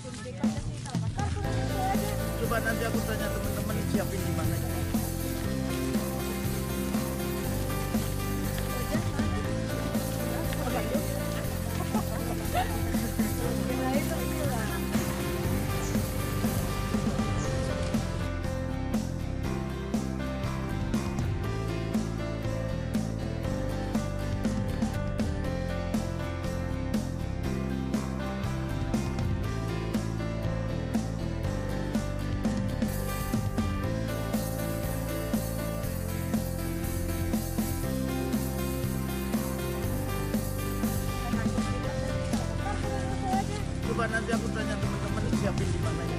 Coba nanti aku tanya teman-teman siapin di mana. Coba nanti aku tanya teman-teman siapin di mana ya.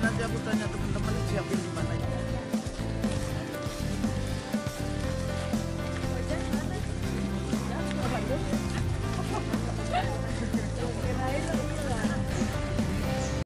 Nanti aku tanya teman-teman siapin.